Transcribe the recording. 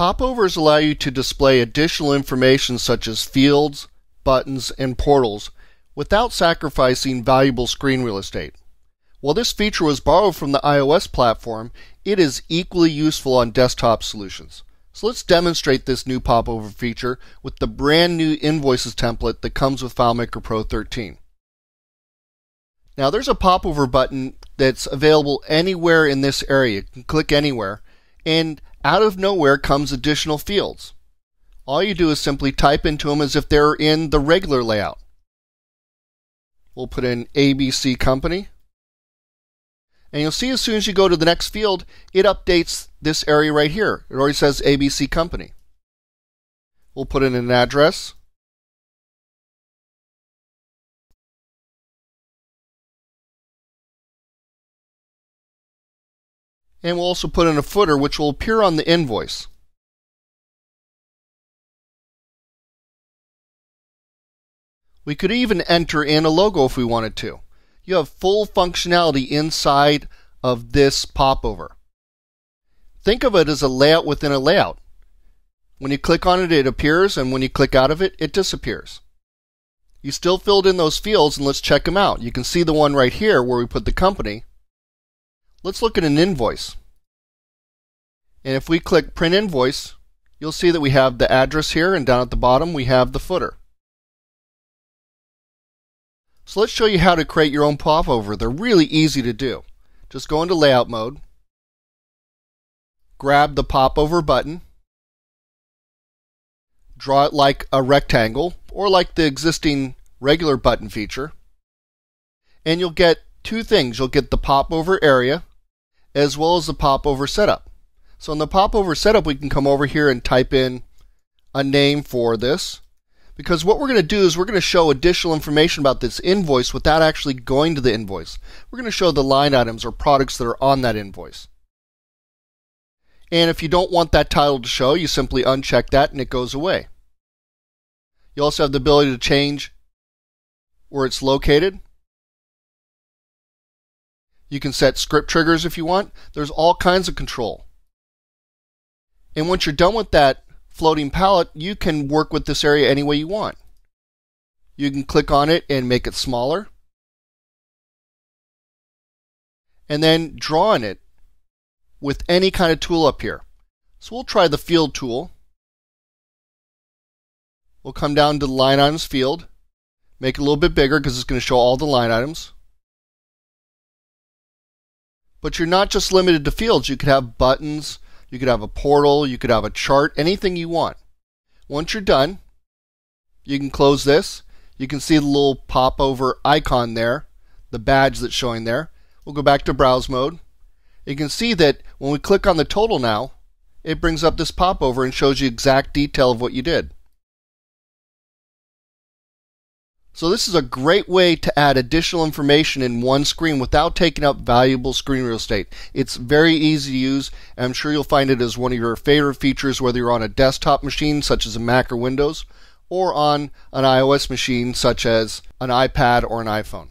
Popovers allow you to display additional information such as fields, buttons, and portals without sacrificing valuable screen real estate. While this feature was borrowed from the iOS platform, it is equally useful on desktop solutions. So let's demonstrate this new popover feature with the brand new Invoices template that comes with FileMaker Pro 13. Now there's a popover button that's available anywhere in this area. You can click anywhere, and out of nowhere comes additional fields. All you do is simply type into them as if they're in the regular layout. We'll put in ABC Company. And you'll see as soon as you go to the next field, it updates this area right here. It already says ABC Company. We'll put in an address. And we'll also put in a footer which will appear on the invoice. We could even enter in a logo if we wanted to. You have full functionality inside of this popover. Think of it as a layout within a layout. When you click on it, it appears, and when you click out of it, it disappears. You still filled in those fields, and let's check them out. You can see the one right here where we put the company. Let's look at an invoice. And if we click Print Invoice, you'll see that we have the address here, and down at the bottom we have the footer. So let's show you how to create your own popover. They're really easy to do. Just go into layout mode, grab the popover button, draw it like a rectangle or like the existing regular button feature, and you'll get two things. You'll get the popover area as well as the popover setup. So in the popover setup, we can come over here and type in a name for this, because what we're going to do is we're going to show additional information about this invoice without actually going to the invoice. We're going to show the line items or products that are on that invoice. And if you don't want that title to show, you simply uncheck that and it goes away. You also have the ability to change where it's located. You can set script triggers if you want. There's all kinds of control. And once you're done with that floating palette, you can work with this area any way you want. You can click on it and make it smaller, and then draw on it with any kind of tool up here. So we'll try the field tool. We'll come down to the line items field, make it a little bit bigger because it's going to show all the line items. But you're not just limited to fields. You could have buttons, you could have a portal, you could have a chart, anything you want. Once you're done, you can close this. You can see the little popover icon there, the badge that's showing there. We'll go back to browse mode. You can see that when we click on the total now, it brings up this popover and shows you exact detail of what you did. So this is a great way to add additional information in one screen without taking up valuable screen real estate. It's very easy to use, and I'm sure you'll find it as one of your favorite features whether you're on a desktop machine such as a Mac or Windows, or on an iOS machine such as an iPad or an iPhone.